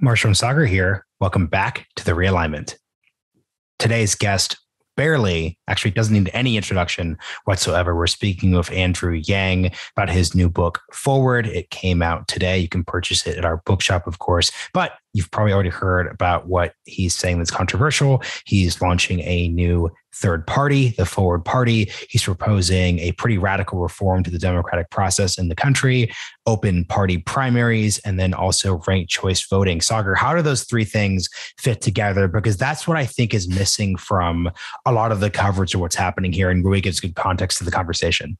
Marsh from Saagar here. Welcome back to The Realignment. Today's guest doesn't need any introduction whatsoever. We're speaking with Andrew Yang about his new book, Forward. It came out today. You can purchase it at our bookshop, of course, but you've probably already heard about what he's saying that's controversial. He's launching a new third party, the Forward Party. He's proposing a pretty radical reform to the democratic process in the country, open party primaries, and then also ranked choice voting. Saagar, how do those three things fit together? Because that's what I think is missing from a lot of the coverage of what's happening here and really gives good context to the conversation.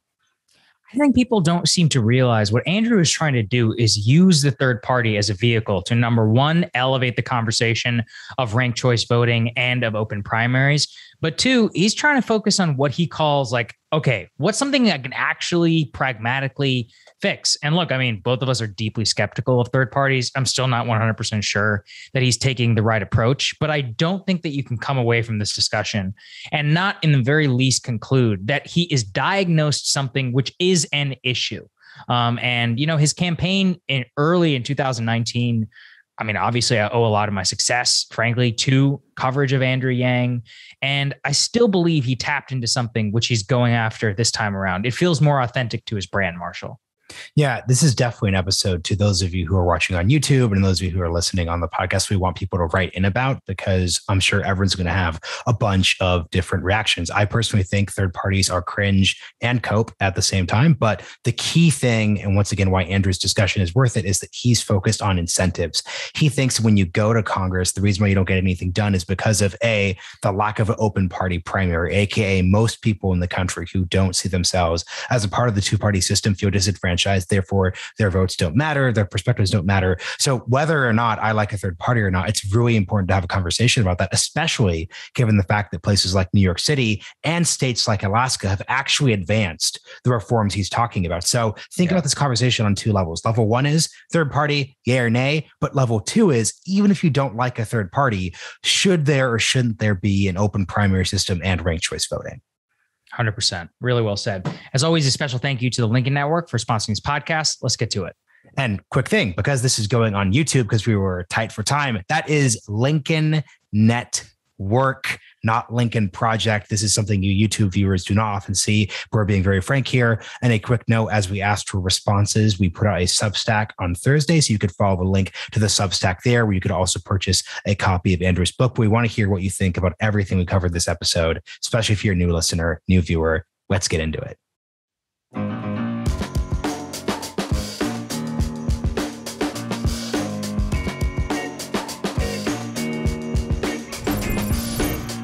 I think people don't seem to realize what Andrew is trying to do is use the third party as a vehicle to, number one, elevate the conversation of ranked choice voting and of open primaries. But two, he's trying to focus on what he calls like, okay, what's something I can actually pragmatically fix? And look, I mean, both of us are deeply skeptical of third parties. I'm still not 100% sure that he's taking the right approach, but I don't think that you can come away from this discussion and not in the very least conclude that he is diagnosed something which is an issue. And, you know, his campaign early in 2019, I mean, obviously, I owe a lot of my success, frankly, to coverage of Andrew Yang. And I still believe he tapped into something which he's going after this time around. It feels more authentic to his brand, Marshall. Yeah, this is definitely an episode to those of you who are watching on YouTube and those of you who are listening on the podcast we want people to write in about, because I'm sure everyone's going to have a bunch of different reactions. I personally think third parties are cringe and cope at the same time. But the key thing, and once again, why Andrew's discussion is worth it, is that he's focused on incentives. He thinks when you go to Congress, the reason why you don't get anything done is because of A, the lack of an open party primary, aka most people in the country who don't see themselves as a part of the two-party system feel disadvantaged. Therefore, their votes don't matter. Their perspectives don't matter. So whether or not I like a third party or not, it's really important to have a conversation about that, especially given the fact that places like New York City and states like Alaska have actually advanced the reforms he's talking about. So think about this conversation on two levels. Level one is third party, yay or nay. But level two is, even if you don't like a third party, should there or shouldn't there be an open primary system and ranked choice voting? 100%. Really well said. As always, a special thank you to the Lincoln Network for sponsoring this podcast. Let's get to it. And quick thing, because this is going on YouTube, because we were tight for time, that is Lincoln Network, not Lincoln Project. This is something you YouTube viewers do not often see. We're being very frank here. And a quick note, as we asked for responses, we put out a Substack on Thursday. So you could follow the link to the Substack there, where you could also purchase a copy of Andrew's book. We want to hear what you think about everything we covered this episode, especially if you're a new listener, new viewer. Let's get into it.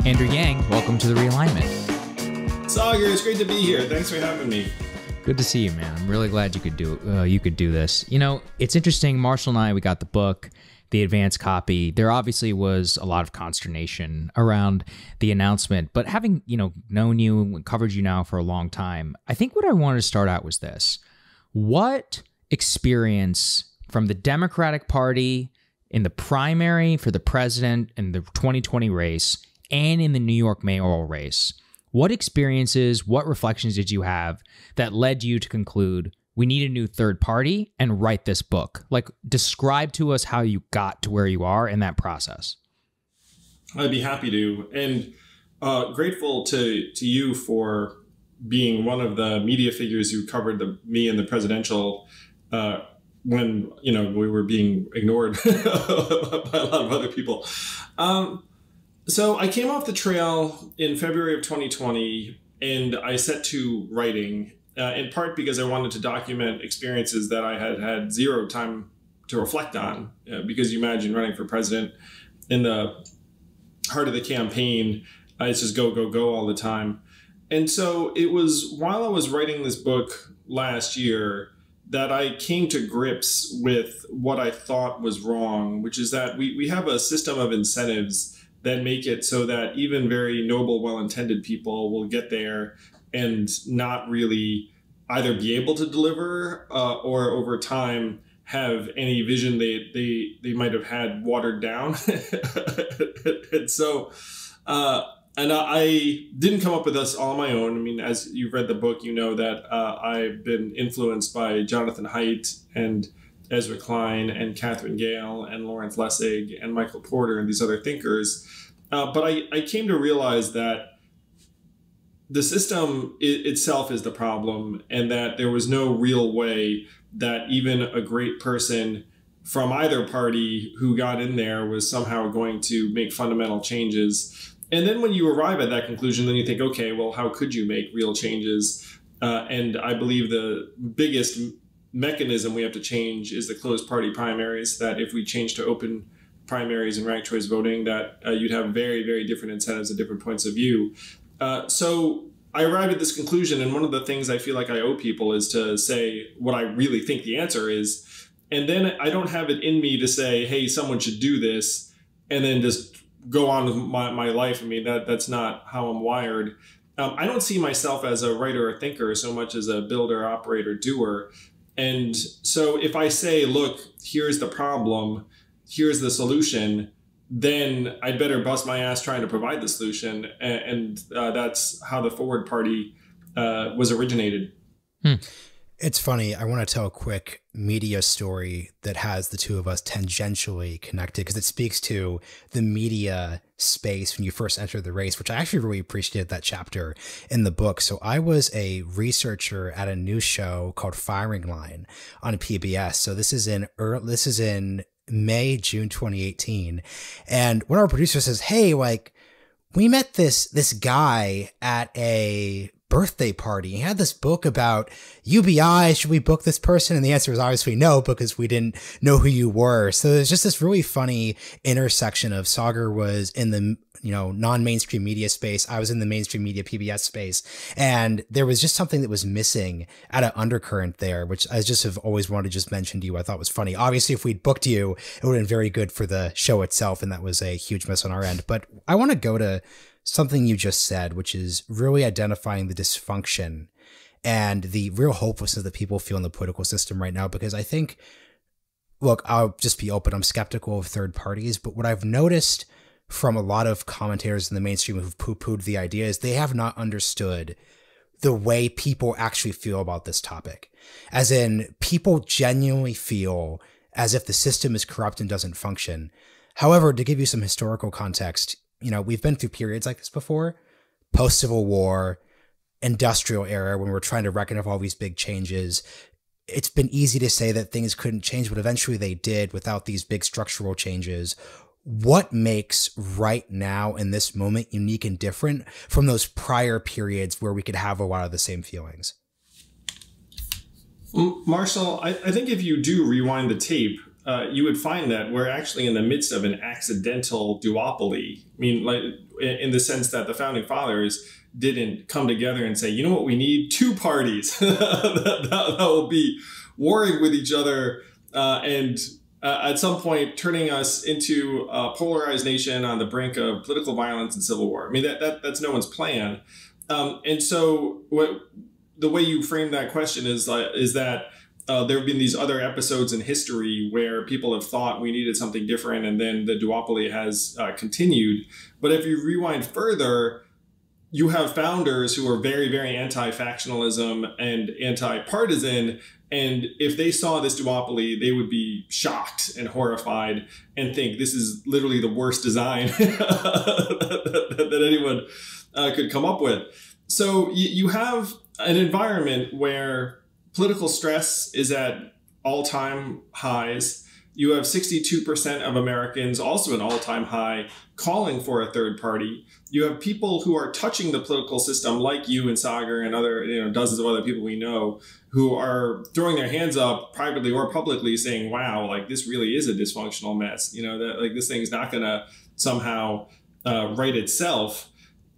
Andrew Yang, welcome to The Realignment. Saagar, it's great to be here. Thanks for having me. Good to see you, man. I'm really glad you could do this. You know, it's interesting. Marshall and I, we got the book, the advanced copy. There obviously was a lot of consternation around the announcement, but having, you know, known you and covered you now for a long time, I think what I wanted to start out was this. What experience from the Democratic Party in the primary for the president in the 2020 race and in the New York mayoral race, what experiences, what reflections did you have that led you to conclude we need a new third party and write this book? Like, describe to us how you got to where you are in that process. I'd be happy to, and grateful to you for being one of the media figures who covered me in the presidential when, you know, we were being ignored by a lot of other people. So I came off the trail in February of 2020, and I set to writing, in part because I wanted to document experiences that I had had zero time to reflect on, because you imagine running for president in the heart of the campaign, it's just go, go, go all the time. And so it was while I was writing this book last year that I came to grips with what I thought was wrong, which is that we have a system of incentives that make it so that even very noble, well-intended people will get there and not really either be able to deliver or over time have any vision they might have had watered down. And so, and I didn't come up with this all on my own. I mean, as you've read the book, you know that I've been influenced by Jonathan Haidt and Ezra Klein and Catherine Gale and Lawrence Lessig and Michael Porter and these other thinkers. But I came to realize that the system itself is the problem, and that there was no real way that even a great person from either party who got in there was somehow going to make fundamental changes. And then when you arrive at that conclusion, then you think, okay, well, how could you make real changes? And I believe the biggest mechanism we have to change is the closed party primaries, that if we change to open primaries and ranked choice voting, that you'd have very, very different incentives at different points of view. So I arrived at this conclusion, and one of the things I feel like I owe people is to say what I really think the answer is. And then I don't have it in me to say, hey, someone should do this, and then just go on with my life. I mean, that's not how I'm wired. I don't see myself as a writer or thinker so much as a builder, operator, doer. And so if I say, look, here's the problem, here's the solution, then I'd better bust my ass trying to provide the solution. And that's how the Forward Party was originated. Hmm. It's funny. I want to tell a quick media story that has the two of us tangentially connected, because it speaks to the media space when you first enter the race, which I actually really appreciated that chapter in the book. So I was a researcher at a news show called Firing Line on PBS. So this is in May, June 2018. And one of our producers says, hey, like, we met this guy at a birthday party. He had this book about UBI. Should we book this person? And the answer was obviously no, because we didn't know who you were. So there's just this really funny intersection of Saagar was in the non-mainstream media space. I was in the mainstream media PBS space. And there was just something that was missing at an undercurrent there, which I just have always wanted to just mention to you. I thought was funny. Obviously, if we'd booked you, it would have been very good for the show itself. And that was a huge miss on our end. But I want to go to something you just said, which is really identifying the dysfunction and the real hopelessness that people feel in the political system right now. Because I think, look, I'll just be open. I'm skeptical of third parties. But what I've noticed from a lot of commentators in the mainstream who've poo-pooed the idea is they have not understood the way people actually feel about this topic. As in, people genuinely feel as if the system is corrupt and doesn't function. However, to give you some historical context, you know, we've been through periods like this before, post-Civil War, industrial era, when we're trying to reckon up all these big changes. It's been easy to say that things couldn't change, but eventually they did without these big structural changes. What makes right now in this moment unique and different from those prior periods where we could have a lot of the same feelings? Marshall, I think if you do rewind the tape, you would find that we're actually in the midst of an accidental duopoly. I mean, like, in the sense that the founding fathers didn't come together and say, you know what, we need two parties that will be warring with each other at some point, turning us into a polarized nation on the brink of political violence and civil war. I mean, that's no one's plan. And so the way you frame that question is that there have been these other episodes in history where people have thought we needed something different, and then the duopoly has continued. But if you rewind further, you have founders who are very, very anti-factionalism and anti-partisan. And if they saw this duopoly, they would be shocked and horrified and think this is literally the worst design that anyone could come up with. So you have an environment where political stress is at all-time highs. You have 62% of Americans, also an all-time high, calling for a third party. You have people who are touching the political system, like you and Saagar and other, dozens of other people we know, who are throwing their hands up privately or publicly, saying, "Wow, like this really is a dysfunctional mess. You know, that like this thing's not going to somehow right itself."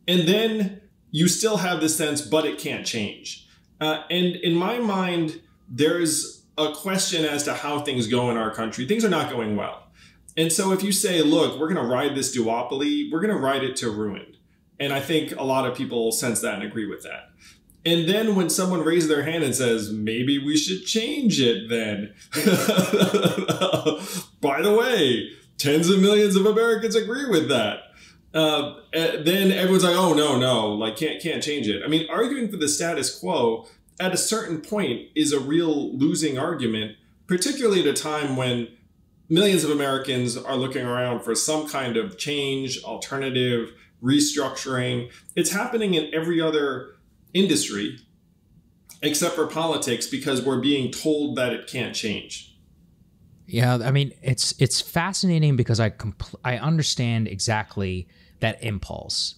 And then you still have this sense, but it can't change. And in my mind, there's a question as to how things go in our country. Things are not going well. And so if you say, look, we're going to ride this duopoly, we're going to ride it to ruin. And I think a lot of people sense that and agree with that. And then when someone raises their hand and says, maybe we should change it then. By the way, tens of millions of Americans agree with that. Then everyone's like, oh, no, like can't change it. I mean, arguing for the status quo at a certain point is a real losing argument, particularly at a time when millions of Americans are looking around for some kind of change, alternative, restructuring. It's happening in every other industry except for politics because we're being told that it can't change. Yeah, I mean, it's fascinating because I understand exactly that impulse.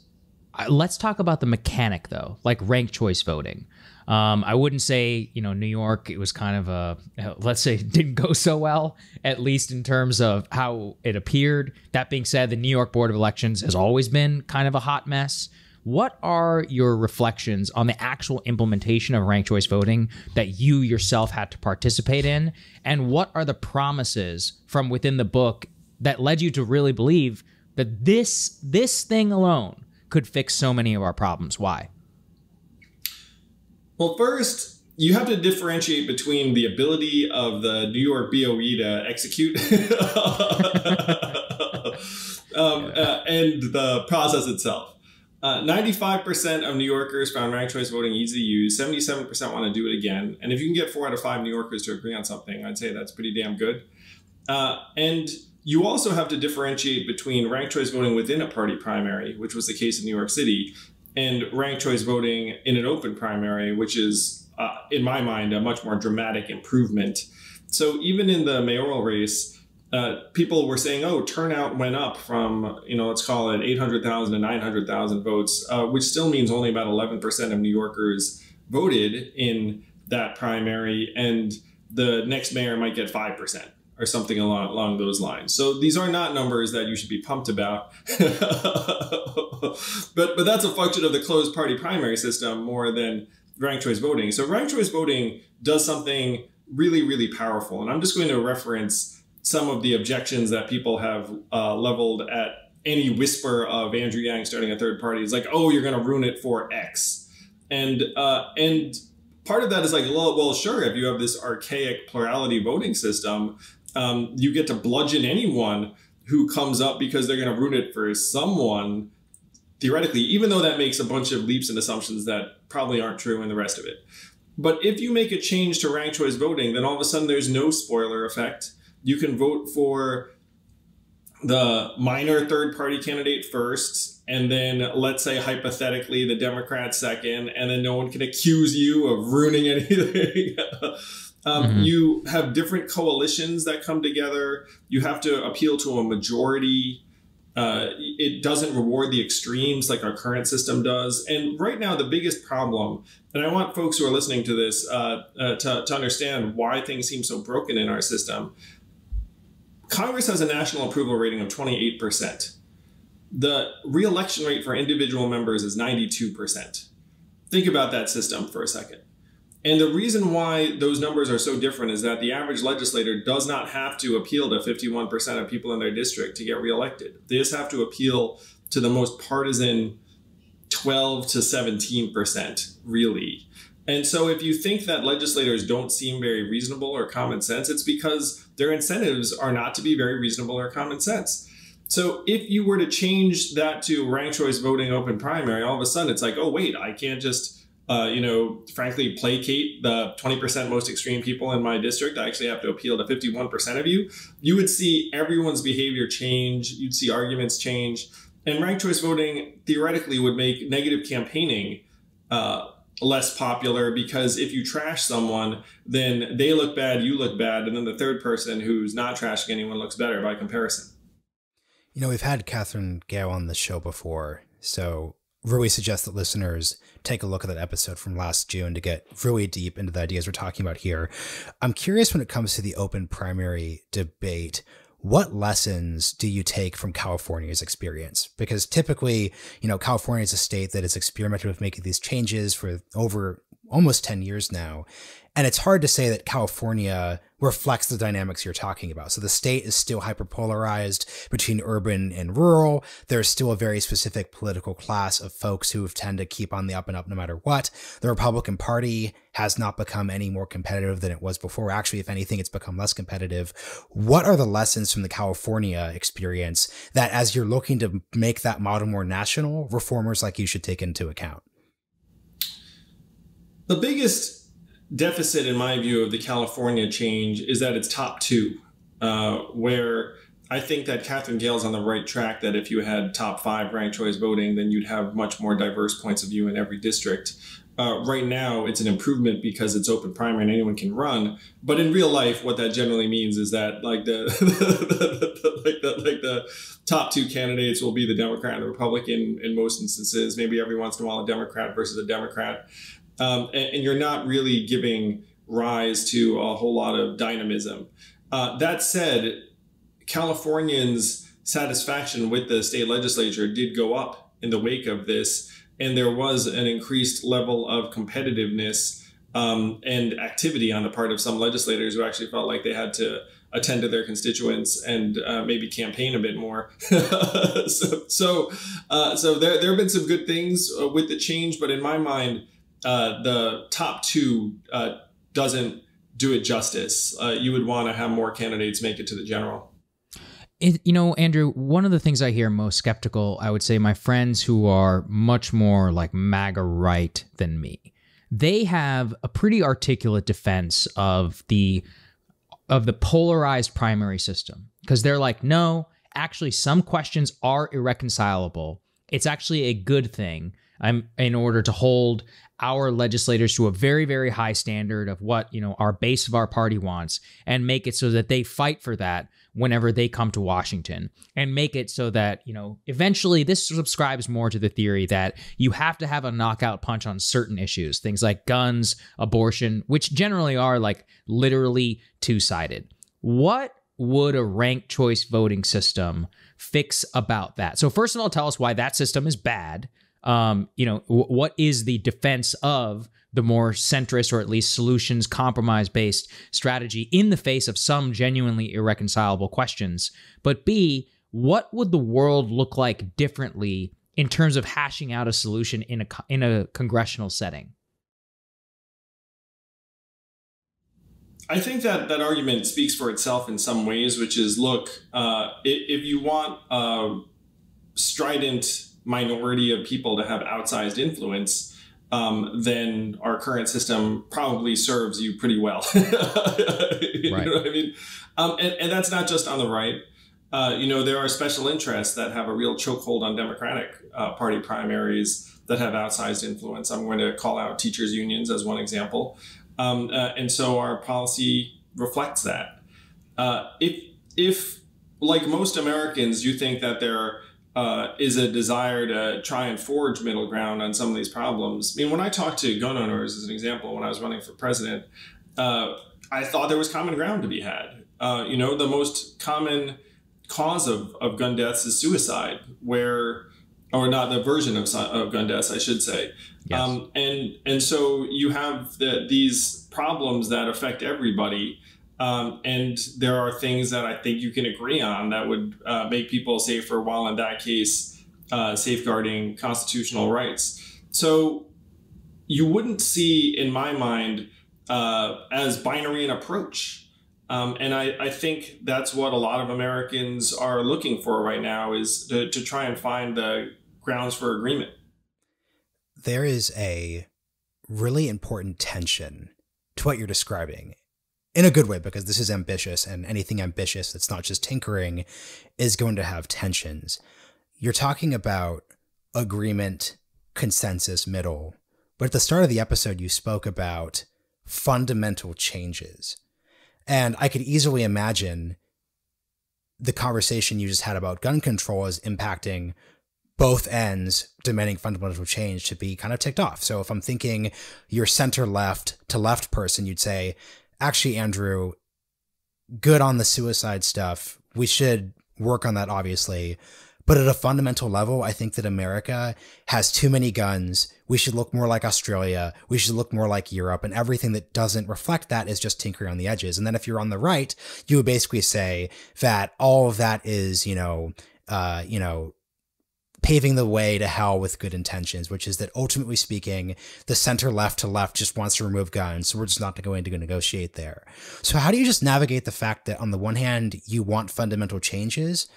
Let's talk about the mechanic, though, like ranked choice voting. I wouldn't say, you know, New York, it was kind of a, let's say it didn't go so well, at least in terms of how it appeared. That being said, the New York Board of Elections has always been kind of a hot mess. What are your reflections on the actual implementation of ranked choice voting that you yourself had to participate in? And what are the promises from within the book that led you to really believe that this thing alone could fix so many of our problems? Why? Well, first, you have to differentiate between the ability of the New York BOE to execute and the process itself. 95% of New Yorkers found ranked choice voting easy to use. 77% want to do it again. And if you can get 4 out of 5 New Yorkers to agree on something, I'd say that's pretty damn good. And you also have to differentiate between ranked choice voting within a party primary, which was the case in New York City, and ranked choice voting in an open primary, which is, in my mind, a much more dramatic improvement. So even in the mayoral race, people were saying, oh, turnout went up from, you know, let's call it 800,000 to 900,000 votes, which still means only about 11% of New Yorkers voted in that primary, and the next mayor might get 5%. Or something along those lines. So these are not numbers that you should be pumped about. but that's a function of the closed party primary system more than ranked choice voting. So ranked choice voting does something really, really powerful. And I'm just going to reference some of the objections that people have leveled at any whisper of Andrew Yang starting a third party. It's like, oh, you're going to ruin it for X. And part of that is like, well, sure, if you have this archaic plurality voting system, you get to bludgeon anyone who comes up because they're going to root it for someone, theoretically, even though that makes a bunch of leaps and assumptions that probably aren't true in the rest of it. But if you make a change to ranked choice voting, then all of a sudden there's no spoiler effect. You can vote for the minor third party candidate first, and then let's say hypothetically the Democrats second, and then no one can accuse you of ruining anything. You have different coalitions that come together. You have to appeal to a majority. It doesn't reward the extremes like our current system does. And right now, the biggest problem, and I want folks who are listening to this to understand why things seem so broken in our system. Congress has a national approval rating of 28%. The re-election rate for individual members is 92%. Think about that system for a second. And the reason why those numbers are so different is that the average legislator does not have to appeal to 51% of people in their district to get reelected. They just have to appeal to the most partisan 12 to 17%, really. And so if you think that legislators don't seem very reasonable or common sense, it's because their incentives are not to be very reasonable or common sense. So if you were to change that to ranked choice voting open primary, all of a sudden it's like, oh, wait, I can't just you know, frankly, placate the 20% most extreme people in my district. I actually have to appeal to 51% of you. You would see everyone's behavior change. You'd see arguments change. And ranked choice voting theoretically would make negative campaigning less popular, because if you trash someone, then they look bad, you look bad, and then the third person who's not trashing anyone looks better by comparison. You know, we've had Catherine Gale on the show before, so really suggest that listeners take a look at that episode from last June to get really deep into the ideas we're talking about here. I'm curious, when it comes to the open primary debate, what lessons do you take from California's experience? Because typically, you know, California is a state that has experimented with making these changes for over almost 10 years now. And it's hard to say that California reflects the dynamics you're talking about. So the state is still hyperpolarized between urban and rural. There's still a very specific political class of folks who tend to keep on the up and up no matter what. The Republican Party has not become any more competitive than it was before. Actually, if anything, it's become less competitive. What are the lessons from the California experience that, as you're looking to make that model more national, reformers like you should take into account? The biggest deficit, in my view, of the California change is that it's top two, where I think that Catherine Gale is on the right track, that if you had top five ranked choice voting, then you'd have much more diverse points of view in every district. Right now, it's an improvement because it's open primary and anyone can run. But in real life, what that generally means is that the top two candidates will be the Democrat and the Republican in most instances, maybe every once in a while a Democrat versus a Democrat. And you're not really giving rise to a whole lot of dynamism. That said, Californians' satisfaction with the state legislature did go up in the wake of this. And there was an increased level of competitiveness and activity on the part of some legislators who actually felt like they had to attend to their constituents and maybe campaign a bit more. So there have been some good things with the change, but in my mind, the top two doesn't do it justice. You would want to have more candidates make it to the general. You know, Andrew, one of the things I hear most skeptical, I would say my friends who are much more like MAGA right than me, they have a pretty articulate defense of the polarized primary system, because they're like, no, actually, some questions are irreconcilable. It's actually a good thing in order to hold our legislators to a very, very high standard of what, you know, our base of our party wants, and make it so that they fight for that whenever they come to Washington, and make it so that, you know, eventually this subscribes more to the theory that you have to have a knockout punch on certain issues, things like guns, abortion, which generally are like literally two-sided. What would a ranked choice voting system fix about that? So first of all, tell us why that system is bad. You know, what is the defense of the more centrist, or at least solutions compromise-based strategy in the face of some genuinely irreconcilable questions? But B, what would the world look like differently in terms of hashing out a solution in a congressional setting? I think that that argument speaks for itself in some ways, which is, look, if you want a strident minority of people to have outsized influence, then our current system probably serves you pretty well. Right. You know what I mean? And that's not just on the right. You know, there are special interests that have a real chokehold on Democratic Party primaries that have outsized influence. I'm going to call out teachers' unions as one example. And so our policy reflects that. If, like most Americans, you think that there are is a desire to try and forge middle ground on some of these problems. I mean, when I talked to gun owners, as an example, when I was running for president, I thought there was common ground to be had. You know, the most common cause of gun deaths is suicide, or not the version of gun deaths, I should say. Yes. And so you have these problems that affect everybody. And there are things that I think you can agree on that would make people safer, while in that case, safeguarding constitutional rights. So you wouldn't see, in my mind, as binary an approach. And I think that's what a lot of Americans are looking for right now, is to try and find the grounds for agreement. There is a really important tension to what you're describing. In a good way, because this is ambitious, and anything ambitious that's not just tinkering is going to have tensions. You're talking about agreement, consensus, middle. But at the start of the episode, you spoke about fundamental changes. And I could easily imagine the conversation you just had about gun control as impacting both ends, demanding fundamental change to be kind of ticked off. So if I'm thinking your center-left to left person, you'd say, actually, Andrew, good on the suicide stuff. We should work on that, obviously. But at a fundamental level, I think that America has too many guns. We should look more like Australia. We should look more like Europe. And everything that doesn't reflect that is just tinkering on the edges. And then if you're on the right, you would basically say that all of that is, paving the way to hell with good intentions, which is that ultimately speaking, the center left to left just wants to remove guns. So we're just not going to negotiate there. So how do you just navigate the fact that on the one hand, you want fundamental changes,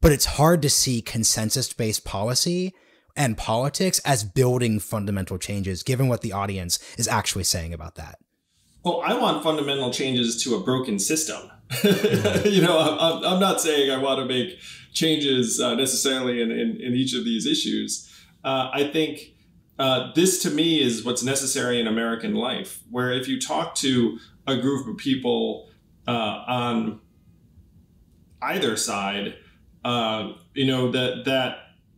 but it's hard to see consensus-based policy and politics as building fundamental changes, given what the audience is actually saying about that? well, I want fundamental changes to a broken system. You know, I'm not saying I want to make changes necessarily in each of these issues. I think this to me is what's necessary in American life, where if you talk to a group of people on either side, you know, that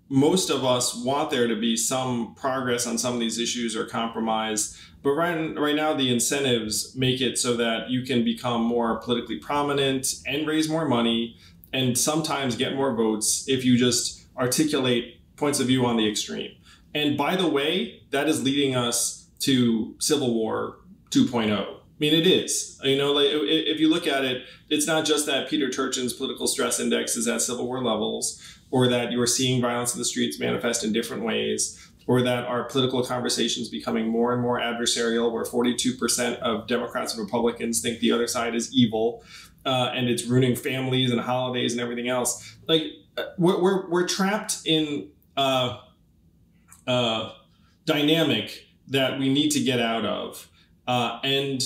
most of us want there to be some progress on some of these issues or compromise. But right now, the incentives make it so that you can become more politically prominent and raise more money and sometimes get more votes if you just articulate points of view on the extreme. And by the way, that is leading us to Civil War 2.0. I mean, it is, you know, like, if you look at it, it's not just that Peter Turchin's political stress index is at Civil War levels, or that you're seeing violence in the streets manifest in different ways, or that our political conversations becoming more and more adversarial, where 42% of Democrats and Republicans think the other side is evil, and it's ruining families and holidays and everything else. Like, we're trapped in a dynamic that we need to get out of. And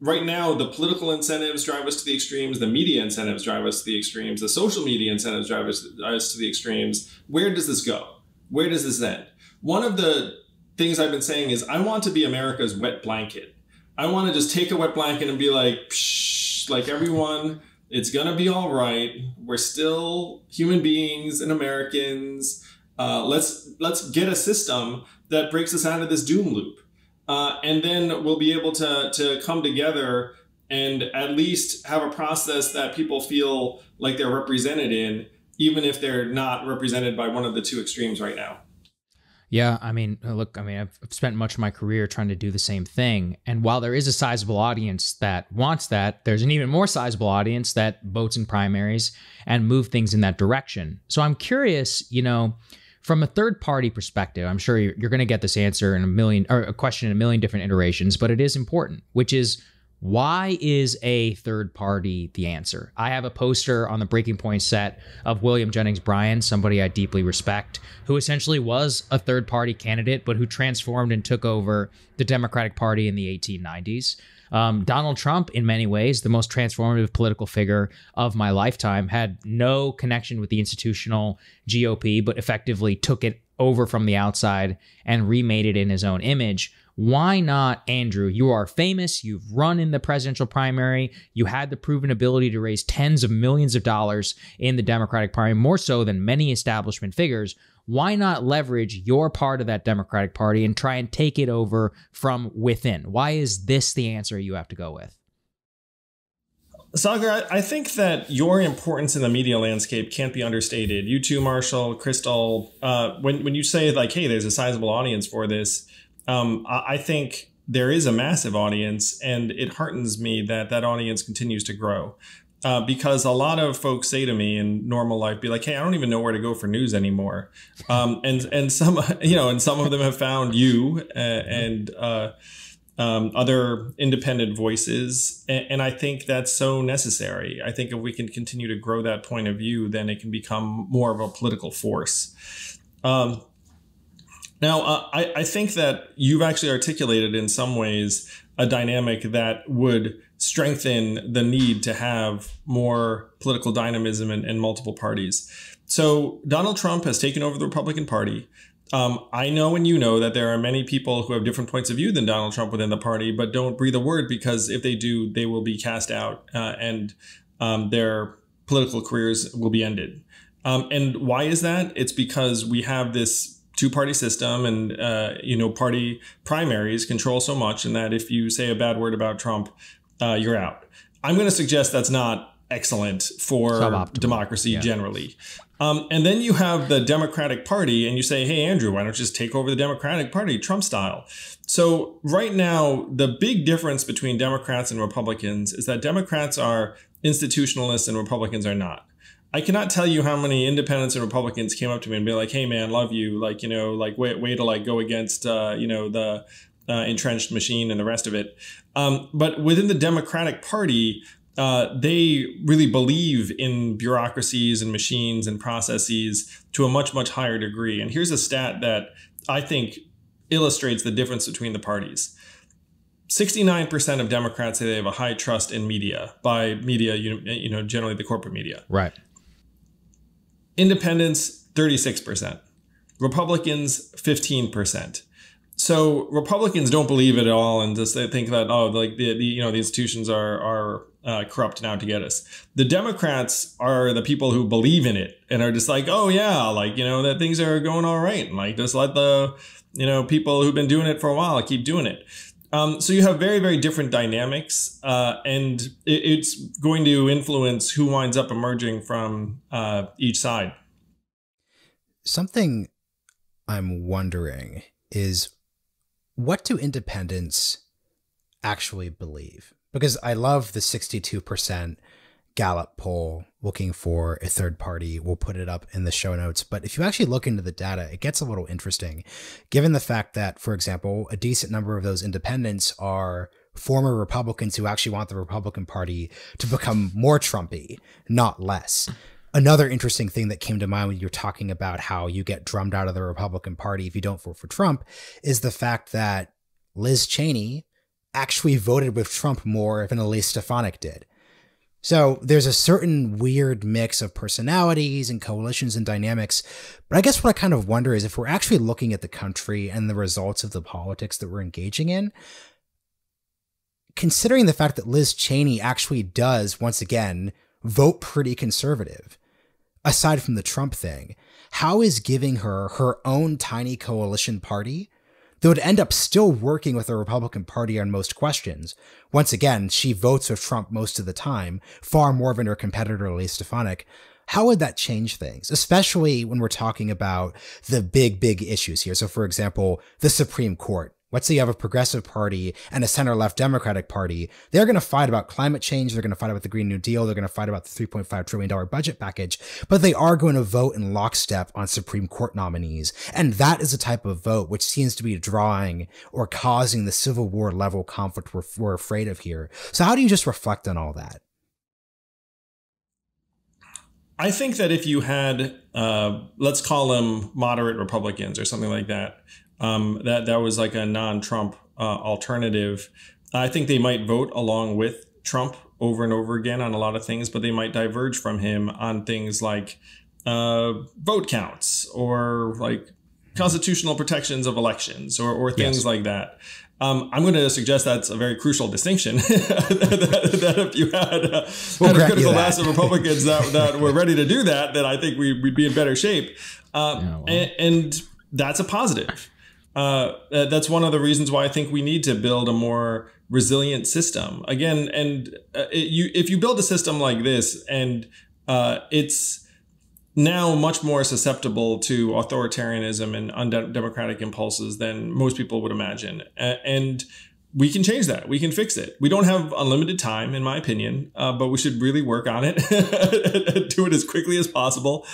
right now, the political incentives drive us to the extremes, the media incentives drive us to the extremes, the social media incentives drive us to the extremes. Where does this go? Where does this end? One of the things I've been saying is I want to be America's wet blanket. I want to just take a wet blanket and be like, psh, like everyone, it's going to be all right. We're still human beings and Americans. Let's get a system that breaks us out of this doom loop. And then we'll be able to come together and at least have a process that people feel like they're represented in, even if they're not represented by one of the two extremes right now. Yeah, I mean, look, I mean, I've spent much of my career trying to do the same thing. And while there is a sizable audience that wants that, there's an even more sizable audience that votes in primaries and move things in that direction. So I'm curious, you know, from a third party perspective, I'm sure you're going to get this answer in a million, or a question in a million different iterations, but it is important, which is, why is a third party the answer? I have a poster on the Breaking Point set of William Jennings Bryan, somebody I deeply respect, who essentially was a third party candidate, but who transformed and took over the Democratic Party in the 1890s. Donald Trump, in many ways, the most transformative political figure of my lifetime, had no connection with the institutional GOP, but effectively took it over from the outside and remade it in his own image. Why not Andrew? You are famous. You've run in the presidential primary. You had the proven ability to raise tens of millions of dollars in the Democratic Party, more so than many establishment figures. Why not leverage your part of that Democratic Party and try and take it over from within? Why is this the answer you have to go with? Saagar, I think that your importance in the media landscape can't be understated. You too, Marshall, Crystal, when you say like, hey, there's a sizable audience for this, I think there is a massive audience, and it heartens me that that audience continues to grow. Because a lot of folks say to me in normal life, be like, hey, I don't even know where to go for news anymore. And some, you know, and some of them have found you and other independent voices. And I think that's so necessary. I think if we can continue to grow that point of view, then it can become more of a political force. Now, I think that you've actually articulated in some ways a dynamic that would strengthen the need to have more political dynamism and multiple parties. So Donald Trump has taken over the Republican Party. I know, and you know, that there are many people who have different points of view than Donald Trump within the party, but don't breathe a word, because if they do, they will be cast out and their political careers will be ended. And why is that? It's because we have this two-party system, and you know, party primaries control so much, and that if you say a bad word about Trump, you're out. I'm going to suggest that's not excellent for democracy generally. And then you have the Democratic Party, and you say, hey, Andrew, why don't you just take over the Democratic Party, Trump style? So right now, the big difference between Democrats and Republicans is that Democrats are institutionalists and Republicans are not. I cannot tell you how many independents and Republicans came up to me and be like, hey, man, love you. Like, you know, like way to like go against, you know, the entrenched machine and the rest of it. But within the Democratic Party, they really believe in bureaucracies and machines and processes to a much, much higher degree. And here's a stat that I think illustrates the difference between the parties. 69% of Democrats say they have a high trust in media. By media, you know, generally the corporate media. Right. Independents, 36%. Republicans, 15%. So Republicans don't believe it at all, and just they think that, oh, like the institutions are corrupt now to get us. The Democrats are the people who believe in it and are just like, oh yeah, like, you know, that things are going all right, and like just let the, you know, people who've been doing it for a while keep doing it. So you have very, very different dynamics, and it's going to influence who winds up emerging from each side. Something I'm wondering is, what do independents actually believe? Because I love the 62% Gallup poll looking for a third party. We'll put it up in the show notes. But if you actually look into the data, it gets a little interesting, given the fact that, for example, a decent number of those independents are former Republicans who actually want the Republican Party to become more Trumpy, not less. Another interesting thing that came to mind when you're talking about how you get drummed out of the Republican Party if you don't vote for Trump is the fact that Liz Cheney actually voted with Trump more than Elise Stefanik did. So there's a certain weird mix of personalities and coalitions and dynamics. But I guess what I kind of wonder is, if we're actually looking at the country and the results of the politics that we're engaging in, considering the fact that Liz Cheney actually does, once again, vote pretty conservative, aside from the Trump thing, how is giving her her own tiny coalition party that would end up still working with the Republican Party on most questions? Once again, she votes with Trump most of the time, far more than her competitor, Elise Stefanik. How would that change things, especially when we're talking about the big, big issues here? So, for example, the Supreme Court. Let's say you have a progressive party and a center-left Democratic Party. They're going to fight about climate change. They're going to fight about the Green New Deal. They're going to fight about the $3.5 trillion budget package. But they are going to vote in lockstep on Supreme Court nominees. And that is a type of vote which seems to be drawing or causing the Civil War level conflict we're afraid of here. So how do you just reflect on all that? I think that if you had, let's call them moderate Republicans or something like that, that was like a non-Trump alternative. I think they might vote along with Trump over and over again on a lot of things, but they might diverge from him on things like vote counts or like constitutional protections of elections or things yes. like that. I'm going to suggest that's a very crucial distinction. that if you had, had a critical mass of Republicans that were ready to do that, then I think we'd be in better shape. And that's a positive. That's one of the reasons why I think we need to build a more resilient system again. And if you build a system like this, and it's now much more susceptible to authoritarianism and undemocratic impulses than most people would imagine. And we can change that. We can fix it. We don't have unlimited time, in my opinion, but we should really work on it, do it as quickly as possible.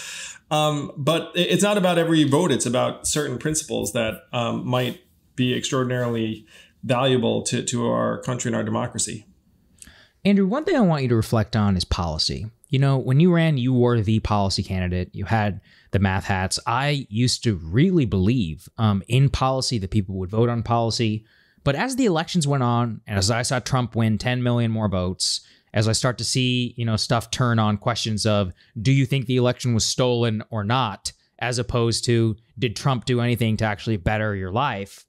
But it's not about every vote. It's about certain principles that might be extraordinarily valuable to our country and our democracy. Andrew, one thing I want you to reflect on is policy. You know, when you ran, you were the policy candidate. You had the math hats. I used to really believe in policy, that people would vote on policy. But as the elections went on, and as I saw Trump win 10 million more votes, as I start to see, you know, stuff turn on questions of, do you think the election was stolen or not, as opposed to, did Trump do anything to actually better your life?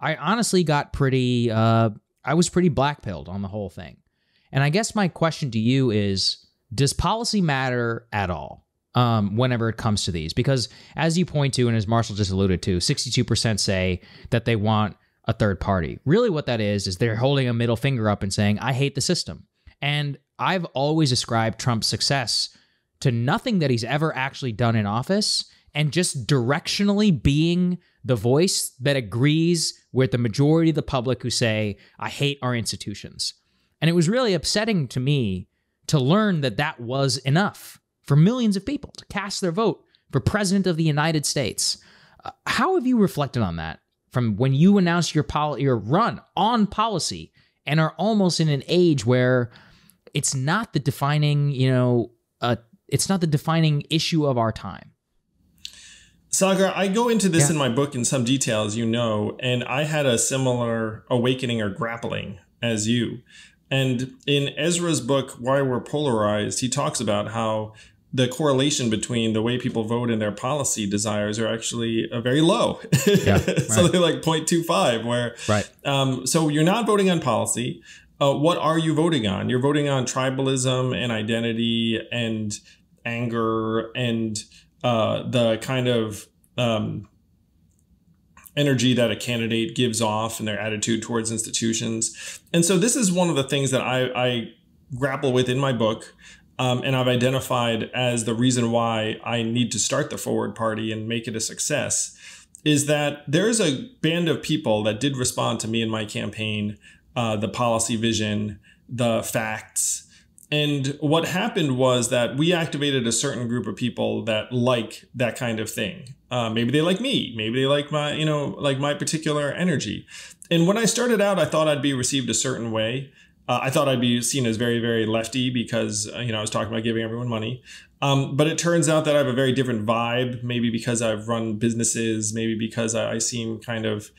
I honestly got pretty, I was pretty blackpilled on the whole thing. And I guess my question to you is, does policy matter at all whenever it comes to these? Because as you point to, and as Marshall just alluded to, 62% say that they want a third party. Really what that is they're holding a middle finger up and saying, I hate the system. And I've always ascribed Trump's success to nothing that he's ever actually done in office, and just directionally being the voice that agrees with the majority of the public who say, I hate our institutions. And it was really upsetting to me to learn that that was enough for millions of people to cast their vote for president of the United States. How have you reflected on that from when you announced your run on policy and are almost in an age where it's not the defining, you know, it's not the defining issue of our time? Saagar, I go into this in my book in some detail, as you know, and I had a similar awakening or grappling as you. And in Ezra's book, Why We're Polarized, he talks about how the correlation between the way people vote and their policy desires are actually very low. Yeah, right. So they're like 0.25, where, right. So you're not voting on policy. What are you voting on? You're voting on tribalism and identity and anger and the kind of energy that a candidate gives off and their attitude towards institutions. And so this is one of the things that I grapple with in my book. And I've identified as the reason why I need to start the Forward Party and make it a success is that there's a band of people that did respond to me in my campaign, the policy vision, the facts. And what happened was that we activated a certain group of people that like that kind of thing. Maybe they like me. Maybe they like my, you know, like my particular energy. And when I started out, I thought I'd be received a certain way. I thought I'd be seen as very, very lefty because, you know, I was talking about giving everyone money. But it turns out that I have a very different vibe, maybe because I've run businesses, maybe because I seem kind of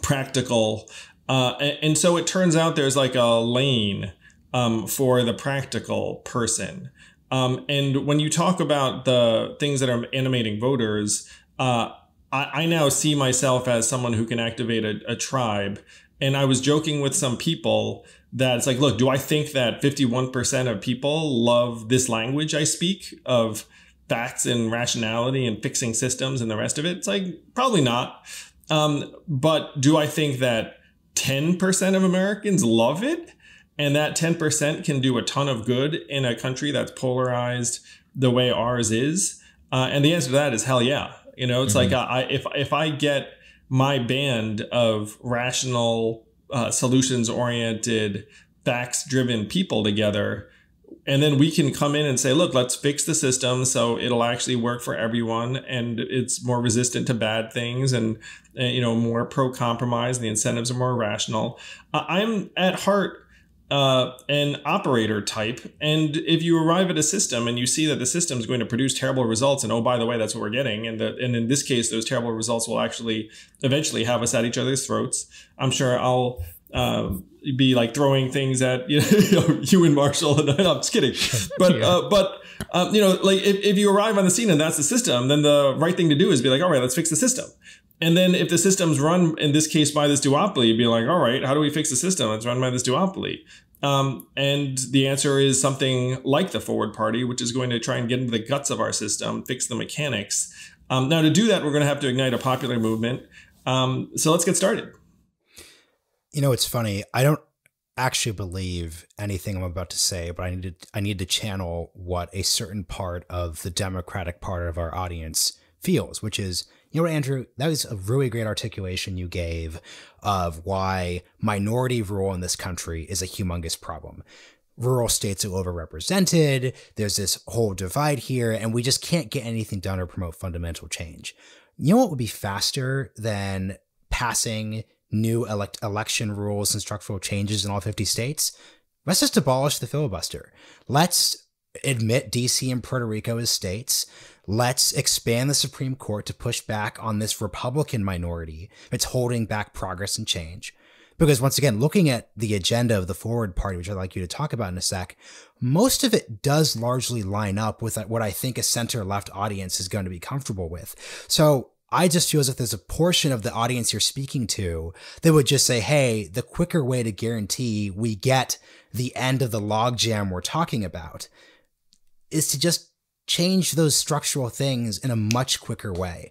practical. And so it turns out there's like a lane for the practical person. And when you talk about the things that are animating voters, I now see myself as someone who can activate a tribe. And I was joking with some people that it's like, look, do I think that 51% of people love this language I speak of facts and rationality and fixing systems and the rest of it? It's like, probably not. But do I think that 10% of Americans love it? And that 10% can do a ton of good in a country that's polarized the way ours is? And the answer to that is hell yeah. You know, it's like if I get my band of rational, solutions-oriented, facts-driven people together, and then we can come in and say, look, let's fix the system so it'll actually work for everyone, and it's more resistant to bad things, and you know, more pro-compromise, and the incentives are more rational. I'm at heart an operator type, and if you arrive at a system and you see that the system is going to produce terrible results, and oh, by the way, that's what we're getting, and in this case, those terrible results will actually eventually have us at each other's throats. I'm sure I'll be like throwing things at you and Marshall, and I'm just kidding, but yeah. You know, like if you arrive on the scene and that's the system, then the right thing to do is be like, all right, let's fix the system. And then if the system's run, in this case, by this duopoly, you'd be like, all right, how do we fix the system that's run by this duopoly? And the answer is something like the Forward Party, which is going to try and get into the guts of our system, fix the mechanics. Now, to do that, we're going to have to ignite a popular movement. So let's get started. You know, it's funny. I don't actually believe anything I'm about to say, but I need to channel what a certain part of the Democratic part of our audience feels, which is, you know what, Andrew, that was a really great articulation you gave of why minority rule in this country is a humongous problem. Rural states are overrepresented. There's this whole divide here, and we just can't get anything done or promote fundamental change. You know what would be faster than passing new election rules and structural changes in all 50 states? Let's just abolish the filibuster. Let's admit DC and Puerto Rico as states. Let's expand the Supreme Court to push back on this Republican minority that's holding back progress and change. Because once again, looking at the agenda of the Forward Party, which I'd like you to talk about in a sec, most of it does largely line up with what I think a center-left audience is going to be comfortable with. So I just feel as if there's a portion of the audience you're speaking to that would just say, hey, the quicker way to guarantee we get the end of the logjam we're talking about is to just change those structural things in a much quicker way.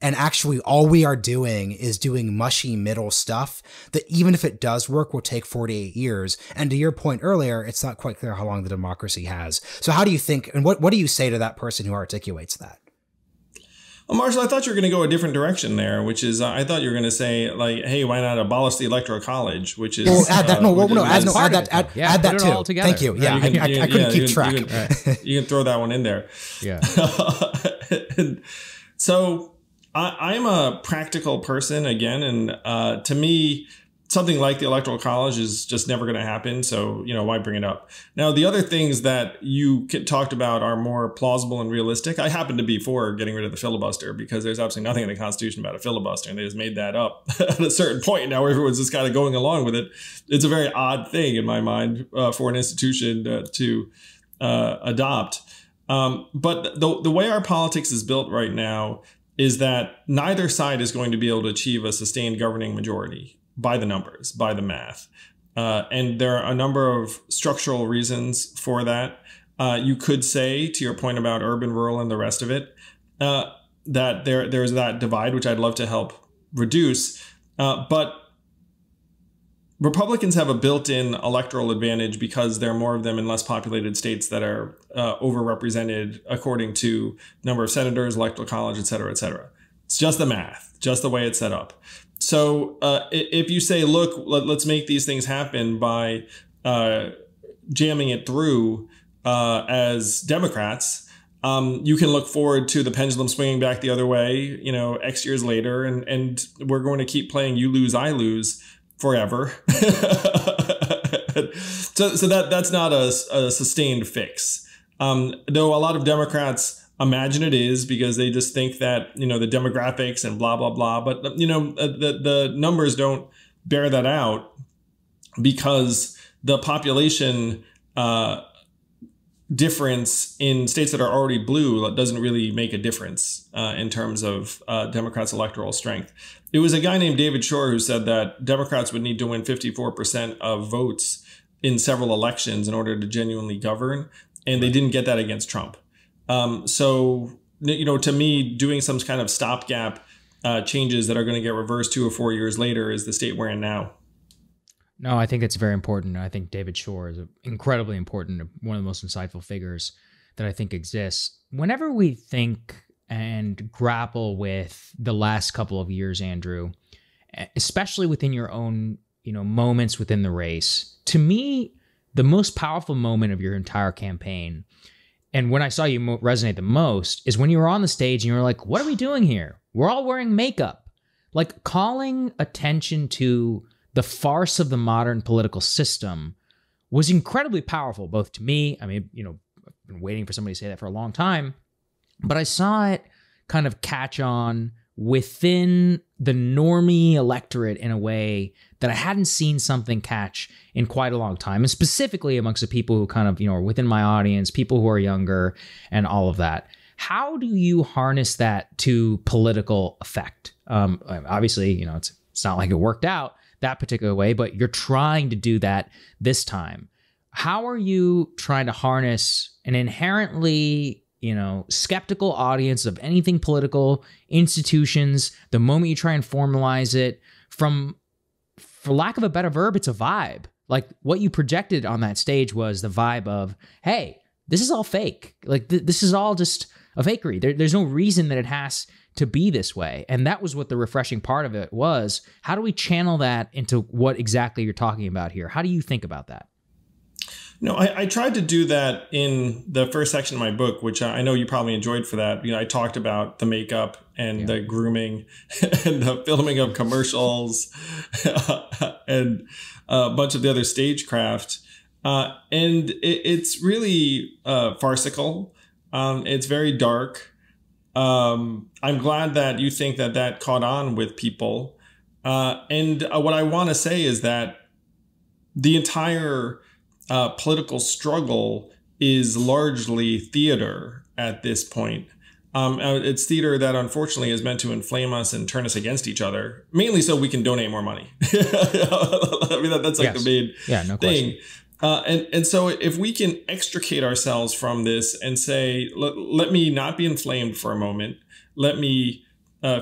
And actually, all we are doing is doing mushy middle stuff that, even if it does work, will take 48 years. And to your point earlier, it's not quite clear how long the democracy has. So how do you think, and what do you say to that person who articulates that? Well, Marshall, I thought you were going to go a different direction there, which is I thought you were going to say, like, hey, why not abolish the Electoral College, which is... Well, add that. Add that too. All together. Thank you. Yeah, you can, I couldn't keep track. You can throw that one in there. Yeah. So I'm a practical person, again, and to me, something like the Electoral College is just never going to happen. So, you know, why bring it up? Now, the other things that you talked about are more plausible and realistic. I happen to be for getting rid of the filibuster because there's absolutely nothing in the Constitution about a filibuster. And they just made that up at a certain point. Now everyone's just kind of going along with it. It's a very odd thing in my mind for an institution to adopt. But the way our politics is built right now is that neither side is going to be able to achieve a sustained governing majority by the numbers, by the math. And there are a number of structural reasons for that. You could say, to your point about urban, rural, and the rest of it, that there's that divide, which I'd love to help reduce. But Republicans have a built-in electoral advantage because there are more of them in less populated states that are overrepresented according to number of senators, electoral college, et cetera, et cetera. It's just the math, just the way it's set up. So if you say, look, let's make these things happen by jamming it through as Democrats, you can look forward to the pendulum swinging back the other way, you know, X years later, and we're going to keep playing you lose, I lose forever. So that's not a sustained fix, though a lot of Democrats imagine it is because they just think that, you know, the demographics and blah, blah, blah. But, you know, the numbers don't bear that out because the population difference in states that are already blue doesn't really make a difference in terms of Democrats' electoral strength. It was a guy named David Shore who said that Democrats would need to win 54% of votes in several elections in order to genuinely govern. And they didn't get that against Trump. So, you know, to me, doing some kind of stopgap changes that are going to get reversed 2 or 4 years later is the state we're in now. No, I think that's very important. I think David Shore is incredibly important, one of the most insightful figures that I think exists. Whenever we think and grapple with the last couple of years, Andrew, especially within your own, you know, moments within the race, to me, the most powerful moment of your entire campaign, and when I saw you resonate the most, is when you were on the stage and you were like, what are we doing here? We're all wearing makeup. Like, calling attention to the farce of the modern political system was incredibly powerful, both to me. I mean, you know, I've been waiting for somebody to say that for a long time, but I saw it kind of catch on within the normie electorate in a way that I hadn't seen something catch in quite a long time, and specifically amongst the people who kind of, you know, are within my audience, people who are younger and all of that. How do you harness that to political effect? Obviously, you know, it's not like it worked out that particular way, but you're trying to do that this time. How are you trying to harness an inherently, you know, skeptical audience of anything political, institutions, the moment you try and formalize it from, for lack of a better verb, it's a vibe. Like, what you projected on that stage was the vibe of, hey, this is all fake. Like, this is all just a fakery. There's no reason that it has to be this way. And that was what the refreshing part of it was. How do we channel that into what exactly you're talking about here? How do you think about that? No, I tried to do that in the first section of my book, which I know you probably enjoyed for that. You know, I talked about the makeup and the grooming and the filming of commercials and a bunch of the other stagecraft. And it's really farcical. It's very dark. I'm glad that you think that that caught on with people. And what I want to say is that the entire political struggle is largely theater at this point. It's theater that unfortunately is meant to inflame us and turn us against each other, mainly so we can donate more money. I mean, that's like the main thing. And so if we can extricate ourselves from this and say, let me not be inflamed for a moment, let me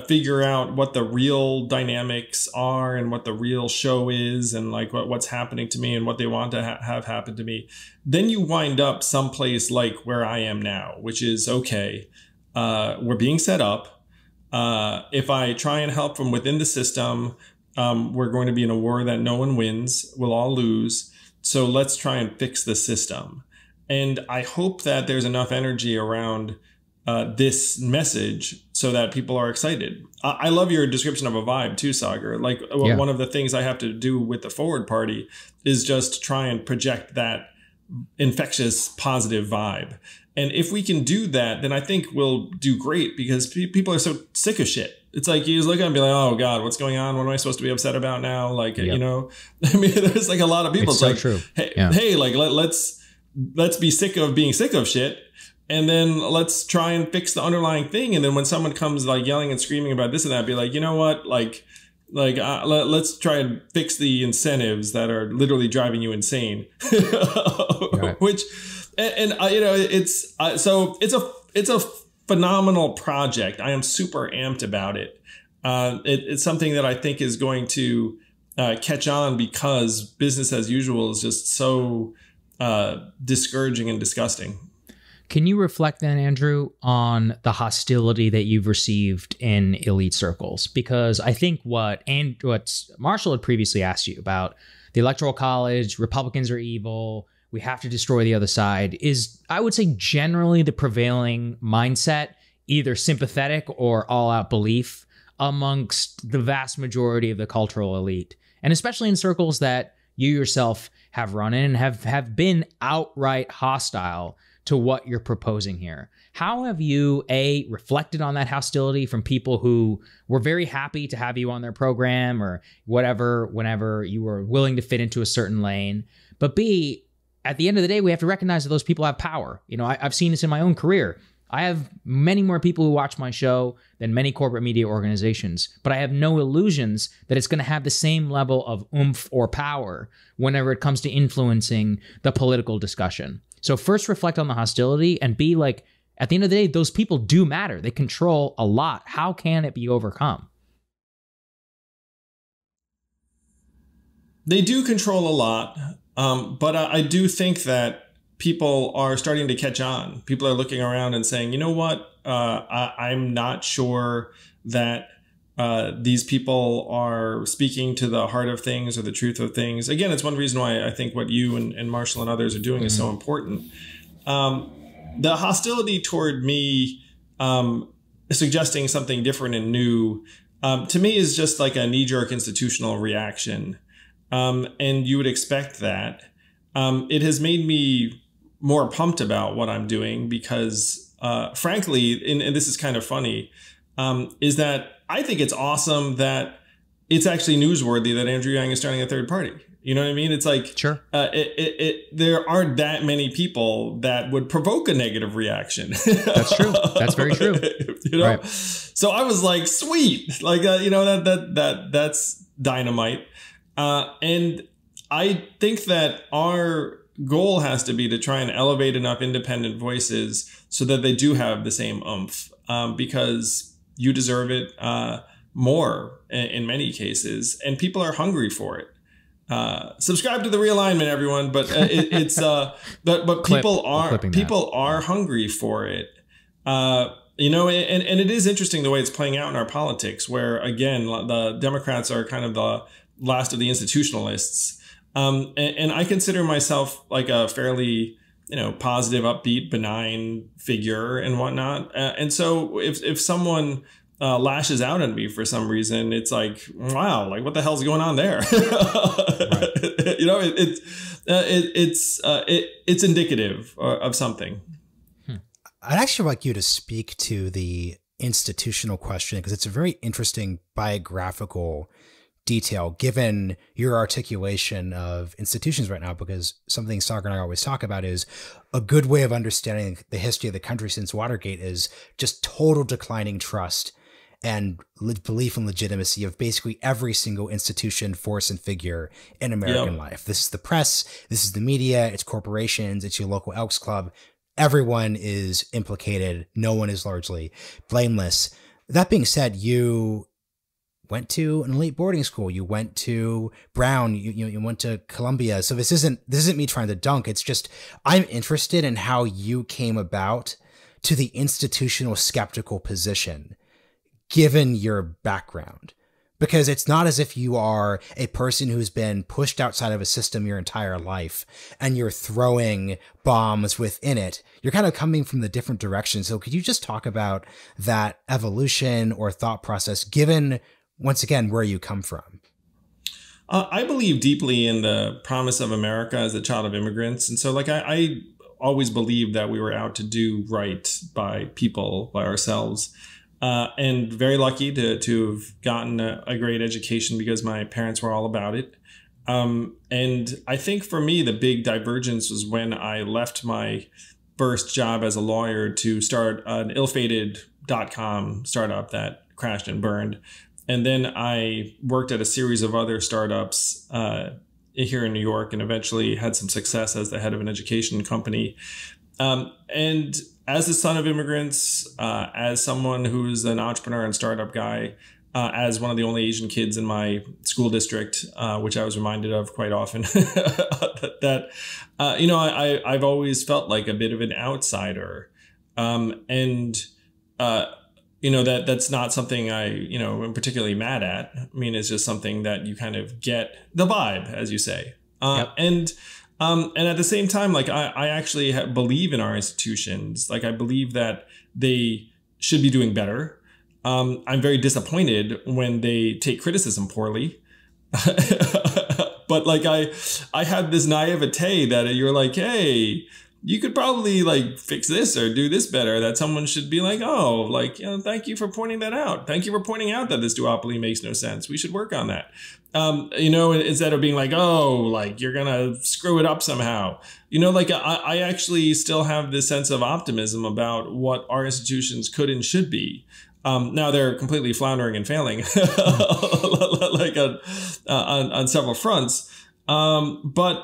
figure out what the real dynamics are and what the real show is and like what's happening to me and what they want to have happen to me, then you wind up someplace like where I am now, which is, okay, we're being set up. If I try and help from within the system, we're going to be in a war that no one wins, we'll all lose. So let's try and fix the system. And I hope that there's enough energy around this message so that people are excited. I love your description of a vibe too, Saagar. Like one of the things I have to do with the Forward Party is just try and project that infectious, positive vibe. And if we can do that, then I think we'll do great, because people are so sick of shit. It's like, you just look at it and be like, oh God, what's going on? What am I supposed to be upset about now? Like, you know, I mean, there's like a lot of people. It's so like, true. Hey, like, let's be sick of being sick of shit. And then let's try and fix the underlying thing. And then when someone comes like yelling and screaming about this and that, be like, you know what? Let's try and fix the incentives that are literally driving you insane. Right. Which, and you know, it's so it's a phenomenal project. I am super amped about it. It's something that I think is going to catch on, because business as usual is just so discouraging and disgusting. Can you reflect then, Andrew, on the hostility that you've received in elite circles? Because I think what Marshall had previously asked you about, the Electoral College, Republicans are evil, we have to destroy the other side, is, I would say, generally the prevailing mindset, either sympathetic or all-out belief amongst the vast majority of the cultural elite, and especially in circles that you yourself have run in and have been outright hostile to what you're proposing here. How have you, A, reflected on that hostility from people who were very happy to have you on their program or whatever, whenever you were willing to fit into a certain lane? But B, at the end of the day, we have to recognize that those people have power. You know, I've seen this in my own career. I have many more people who watch my show than many corporate media organizations, but I have no illusions that it's going to have the same level of oomph or power whenever it comes to influencing the political discussion. So first, reflect on the hostility, and B, like, at the end of the day, those people do matter. They control a lot. How can it be overcome? They do control a lot, but I do think that people are starting to catch on. People are looking around and saying, you know what? I'm not sure that these people are speaking to the heart of things or the truth of things. Again, it's one reason why I think what you and Marshall and others are doing is so important. The hostility toward me suggesting something different and new to me is just like a knee-jerk institutional reaction. And you would expect that. It has made me more pumped about what I'm doing because, frankly, and this is kind of funny, is that I think it's awesome that it's actually newsworthy that Andrew Yang is starting a third party. You know what I mean? It's like, sure. There aren't that many people that would provoke a negative reaction. That's true. That's very true. You know? Right. So I was like, sweet, like, you know, that's dynamite. And I think that our goal has to be to try and elevate enough independent voices so that they do have the same oomph, because you deserve it more in many cases, and people are hungry for it. Subscribe to The Realignment, everyone, but but people are hungry for it, you know, and it is interesting the way it's playing out in our politics, where again the Democrats are kind of the last of the institutionalists. And I consider myself like a fairly, you know, positive, upbeat, benign figure and whatnot. And so if someone lashes out at me for some reason, it's like, wow, like what the hell's going on there? Right. You know, it's indicative of something. I'd actually like you to speak to the institutional question, because it's a very interesting biographical detail given your articulation of institutions right now, because something Saagar and I always talk about is a good way of understanding the history of the country since Watergate is just total declining trust and belief in legitimacy of basically every single institution, force, and figure in American life. This is the press, this is the media, it's corporations, it's your local Elks Club. Everyone is implicated. No one is largely blameless. That being said, you went to an elite boarding school. You went to Brown. You went to Columbia. So this isn't me trying to dunk. It's just I'm interested in how you came about to the institutional skeptical position, given your background, because it's not as if you are a person who's been pushed outside of a system your entire life and you're throwing bombs within it. You're kind of coming from the different directions. So could you just talk about that evolution or thought process, given, once again, where you come from? I believe deeply in the promise of America as a child of immigrants. And so like I always believed that we were out to do right by people, by ourselves. And very lucky to have gotten a great education because my parents were all about it. And I think for me, the big divergence was when I left my first job as a lawyer to start an ill-fated .com startup that crashed and burned. And then I worked at a series of other startups here in New York and eventually had some success as the head of an education company. And as the son of immigrants, as someone who's an entrepreneur and startup guy, as one of the only Asian kids in my school district, which I was reminded of quite often, that, you know, I've always felt like a bit of an outsider. You know, that's not something I, you know, am particularly mad at. I mean, it's just something that you kind of get the vibe, as you say. Yep. And at the same time, like I actually believe in our institutions. Like I believe that they should be doing better. I'm very disappointed when they take criticism poorly. But like I had this naivete that you're like, hey, you could probably like fix this or do this better, that someone should be like, oh, like, you know, thank you for pointing that out. Thank you for pointing out that this duopoly makes no sense. We should work on that. You know, instead of being like, oh, like you're going to screw it up somehow. You know, like I actually still have this sense of optimism about what our institutions could and should be. Now they're completely floundering and failing like on several fronts. But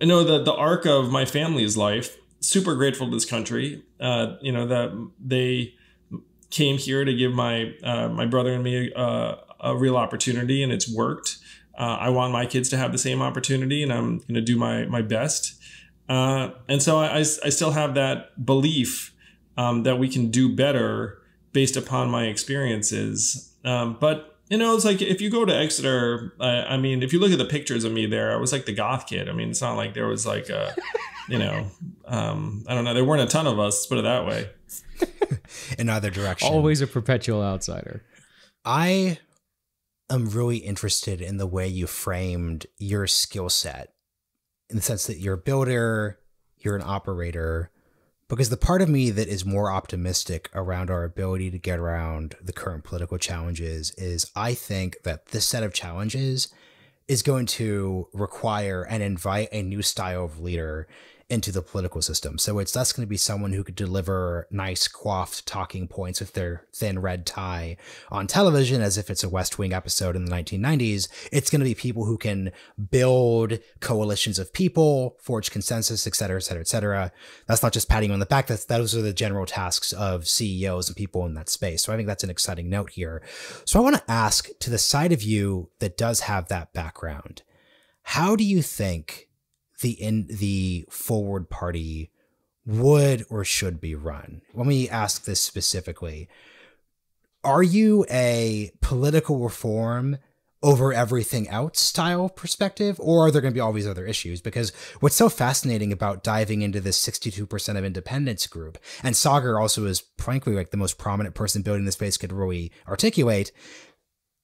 you know, the arc of my family's life, super grateful to this country, you know, that they came here to give my my brother and me a real opportunity, and it's worked. I want my kids to have the same opportunity, and I'm going to do my best. And so I still have that belief that we can do better based upon my experiences. But you know, it's like if you go to Exeter, I mean, if you look at the pictures of me there, I was like the goth kid. I mean, it's not like there was like, you know, I don't know. There weren't a ton of us, let's put it that way. In either direction. Always a perpetual outsider. I am really interested in the way you framed your skill set in the sense that you're a builder, you're an operator, because the part of me that is more optimistic around our ability to get around the current political challenges is I think that this set of challenges is going to require and invite a new style of leader into the political system. So it's that's going to be someone who could deliver nice coiffed talking points with their thin red tie on television as if it's a West Wing episode in the 1990s. It's going to be people who can build coalitions of people, forge consensus, et cetera, et cetera, et cetera. That's not just patting on the back. Those are the general tasks of CEOs and people in that space. So I think that's an exciting note here. So I want to ask, to the side of you that does have that background, how do you think the Forward Party would or should be run? Let me ask this specifically. Are you a political reform over everything else style perspective, or are there going to be all these other issues? Because what's so fascinating about diving into this 62% of independents group, and Saagar also is frankly like the most prominent person building this space could really articulate,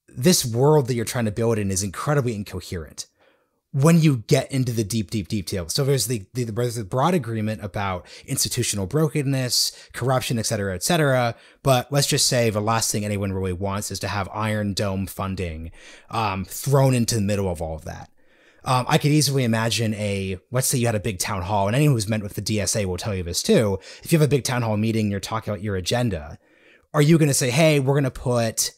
this world that you're trying to build in is incredibly incoherent when you get into the deep, deep, deep detail. So there's the broad agreement about institutional brokenness, corruption, et cetera, et cetera. But let's just say the last thing anyone really wants is to have Iron Dome funding thrown into the middle of all of that. I could easily imagine let's say you had a big town hall, and anyone who's met with the DSA will tell you this too. If you have a big town hall meeting, and you're talking about your agenda, are you going to say, hey, we're going to put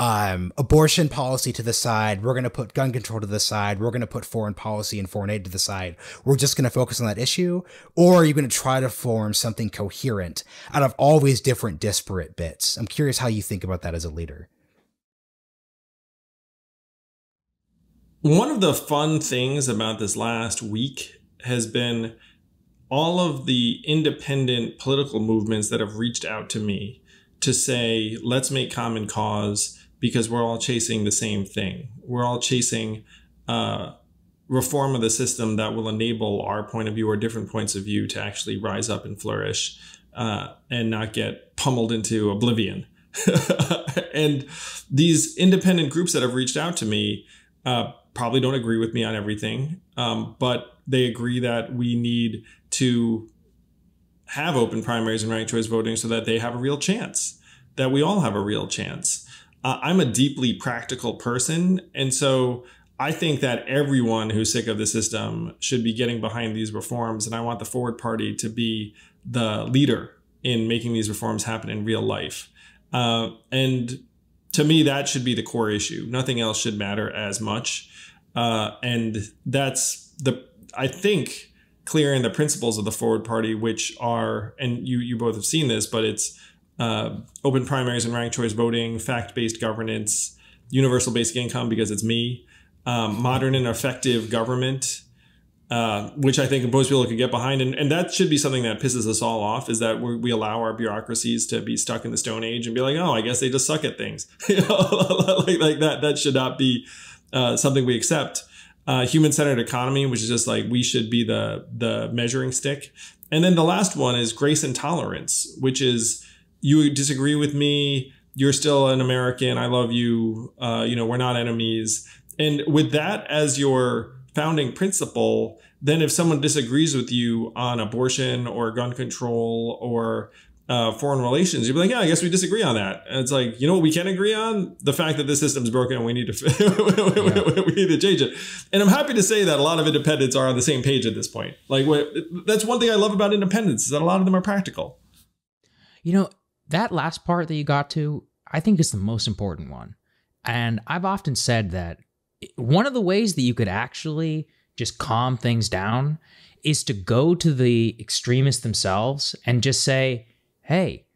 abortion policy to the side, we're going to put gun control to the side, we're going to put foreign policy and foreign aid to the side, we're just going to focus on that issue? Or are you going to try to form something coherent out of all these different disparate bits? I'm curious how you think about that as a leader. One of the fun things about this last week has been all of the independent political movements that have reached out to me to say, let's make common cause. because we're all chasing the same thing. We're all chasing reform of the system that will enable our point of view or different points of view to actually rise up and flourish and not get pummeled into oblivion. And these independent groups that have reached out to me probably don't agree with me on everything, but they agree that we need to have open primaries and ranked choice voting so that they have a real chance, that we all have a real chance. I'm a deeply practical person, and so I think that everyone who's sick of the system should be getting behind these reforms, and I want the Forward Party to be the leader in making these reforms happen in real life. And to me, that should be the core issue. Nothing else should matter as much. And that's I think clearing the principles of the Forward Party, which are, and you both have seen this, but it's open primaries and ranked choice voting, fact-based governance, universal basic income because it's me, modern and effective government, which I think most people could get behind. And that should be something that pisses us all off, is that we allow our bureaucracies to be stuck in the Stone Age and be like, oh, I guess they just suck at things. You know? like that. That should not be something we accept. Human-centered economy, which is just like we should be the measuring stick. And then the last one is grace and tolerance, which is you disagree with me, you're still an American, I love you, you know, we're not enemies. And with that as your founding principle, then if someone disagrees with you on abortion or gun control or foreign relations, you'd be like, yeah, I guess we disagree on that. And it's like, you know what we can agree on? The fact that this system's broken and we need to we need to change it. And I'm happy to say that a lot of independents are on the same page at this point. Like, that's one thing I love about independents, is that a lot of them are practical. You know, that last part that you got to, I think is the most important one. And I've often said that one of the ways that you could actually just calm things down is to go to the extremists themselves and just say, hey,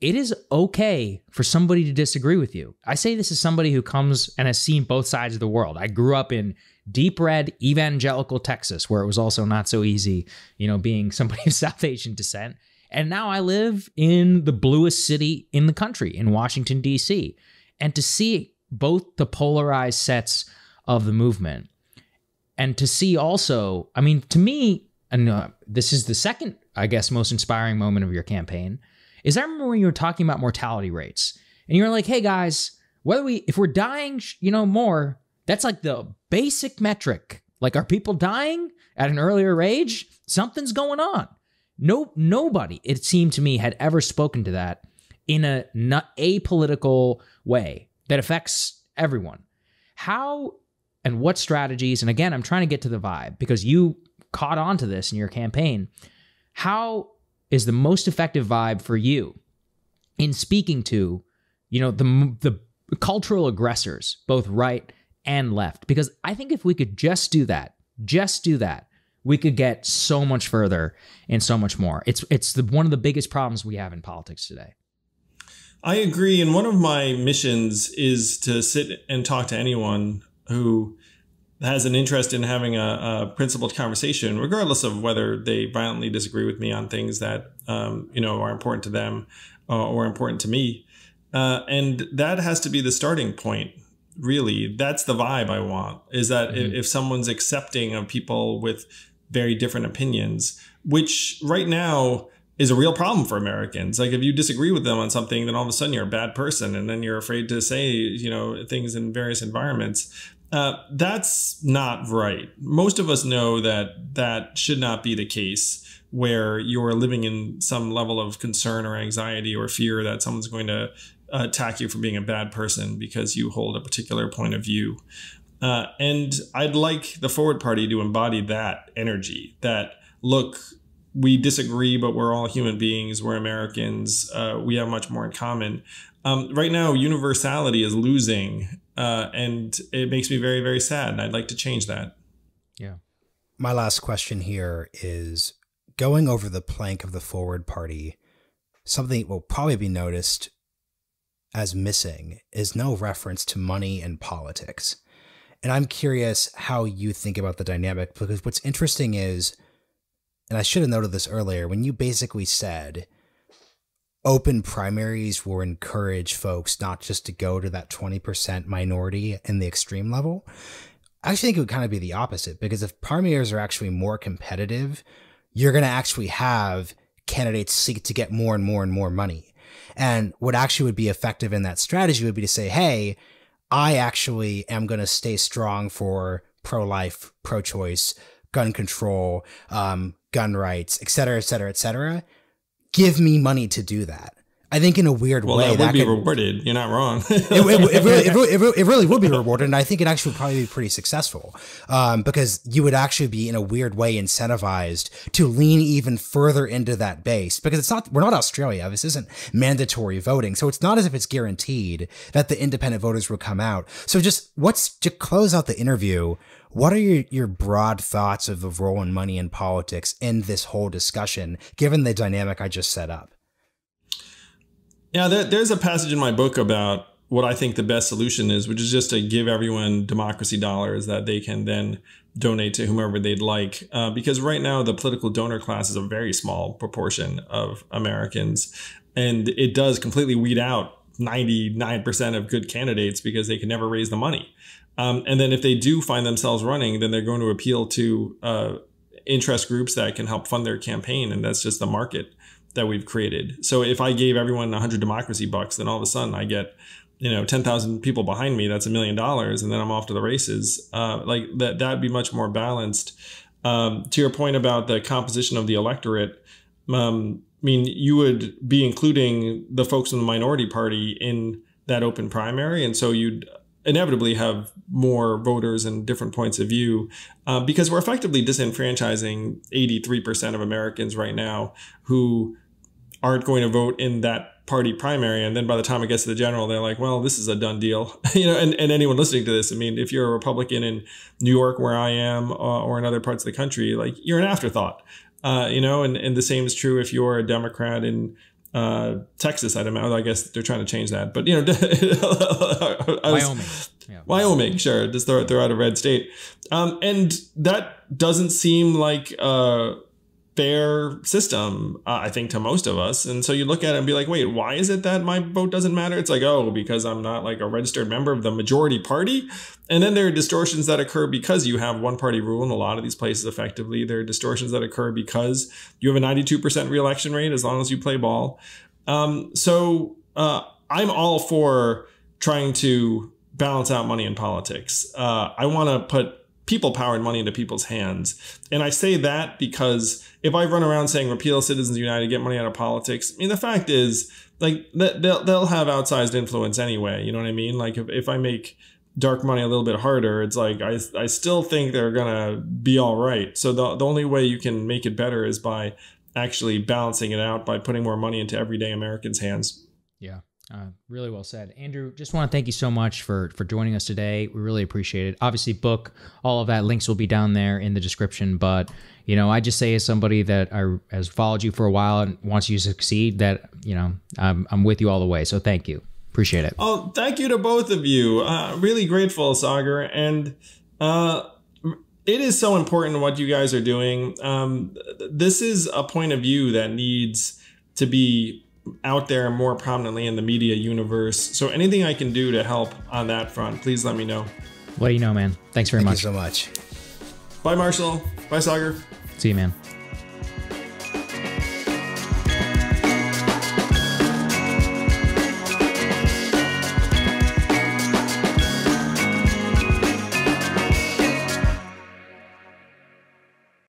it is okay for somebody to disagree with you. I say this as somebody who comes and has seen both sides of the world. I grew up in deep red evangelical Texas, where it was also not so easy, you know, being somebody of South Asian descent. And now I live in the bluest city in the country, in Washington, D.C. And to see both the polarized sets of the movement. And to see also, I mean, to me, and this is the second, I guess, most inspiring moment of your campaign, is I remember when you were talking about mortality rates and you were like, hey guys, if we're dying, you know, more, that's like the basic metric. Like, are people dying at an earlier age? Something's going on. Nobody, it seemed to me, had ever spoken to that in a apolitical way that affects everyone. How and what strategies, and again, I'm trying to get to the vibe because you caught on to this in your campaign. How is the most effective vibe for you in speaking to, you know, the cultural aggressors, both right and left? Because I think if we could just do that, we could get so much further and so much more. It's one of the biggest problems we have in politics today. I agree. And one of my missions is to sit and talk to anyone who has an interest in having a principled conversation, regardless of whether they violently disagree with me on things that, you know, are important to them or important to me. And that has to be the starting point, really. That's the vibe I want, is that if someone's accepting of people with very different opinions, which right now is a real problem for Americans. Like, if you disagree with them on something, then all of a sudden you're a bad person, and then you're afraid to say, you know, things in various environments. That's not right. Most of us know that that should not be the case, where you're living in some level of concern or anxiety or fear that someone's going to attack you for being a bad person because you hold a particular point of view. And I'd like the Forward Party to embody that energy, that look, we disagree, but we're all human beings. We're Americans. We have much more in common. Right now, universality is losing, and it makes me very, very sad. And I'd like to change that. Yeah. My last question here is going over the plank of the Forward Party. Something will probably be noticed as missing is no reference to money and politics. And I'm curious how you think about the dynamic, because what's interesting is, and I should have noted this earlier, when you basically said open primaries will encourage folks not just to go to that 20% minority in the extreme level. I actually think it would kind of be the opposite, because if primaries are actually more competitive, you're going to actually have candidates seek to get more and more and more money. And what actually would be effective in that strategy would be to say, hey, I actually am going to stay strong for pro-life, pro-choice, gun control, gun rights, et cetera, et cetera, et cetera. Give me money to do that. I think in a weird way. Well, that would be rewarded. You're not wrong. It really would be rewarded. And I think it actually would probably be pretty successful, because you would actually be in a weird way incentivized to lean even further into that base, because it's not, we're not Australia. This isn't mandatory voting. So it's not as if it's guaranteed that the independent voters will come out. So just to close out the interview, what are your broad thoughts of the role in money in politics in this whole discussion, given the dynamic I just set up? Yeah, there's a passage in my book about what I think the best solution is, which is just to give everyone democracy dollars that they can then donate to whomever they'd like. Because right now, the political donor class is a very small proportion of Americans, and it does completely weed out 99% of good candidates because they can never raise the money. And then if they do find themselves running, then they're going to appeal to interest groups that can help fund their campaign. And that's just the market that we've created. So if I gave everyone 100 democracy bucks, then all of a sudden I get, 10,000 people behind me. That's $1 million. And then I'm off to the races. Like that'd be much more balanced. To your point about the composition of the electorate, I mean, you would be including the folks in the minority party in that open primary. And so you'd inevitably have more voters and different points of view, because we're effectively disenfranchising 83% of Americans right now who aren't going to vote in that party primary. And then by the time it gets to the general, they're like, well, this is a done deal. And anyone listening to this, I mean, if you're a Republican in New York where I am, or in other parts of the country, like you're an afterthought, and the same is true if you're a Democrat in Texas. I guess they're trying to change that, but Wyoming. Yeah. Wyoming, sure, just throw out a red state, and that doesn't seem like a fair system, I think, to most of us. And so you look at it and be like, wait, why is it that my vote doesn't matter? It's like, oh, because I'm not like a registered member of the majority party. And then there are distortions that occur because you have one party rule in a lot of these places. Effectively, there are distortions that occur because you have a 92% reelection rate as long as you play ball. So I'm all for trying to balance out money in politics. I want to put people-powered money into people's hands. And I say that because if I run around saying repeal Citizens United, get money out of politics, I mean, the fact is, like, they'll have outsized influence anyway. You know what I mean? Like, if I make dark money a little bit harder, it's like I still think they're going to be all right. So the only way you can make it better is by actually balancing it out by putting more money into everyday Americans' hands. Yeah. Really well said. Andrew, just want to thank you so much for joining us today. We really appreciate it. Obviously, book, all of that, links will be down there in the description. But, I just say, as somebody that has followed you for a while and wants you to succeed, that, I'm with you all the way. So thank you. Appreciate it. Oh, thank you to both of you. Really grateful, Saagar. And it is so important what you guys are doing. This is a point of view that needs to be out there more prominently in the media universe. So anything I can do to help on that front, please let me know. Well, man. Thanks very much. Thank you so much. Bye, Marshall. Bye, Saagar. See you, man.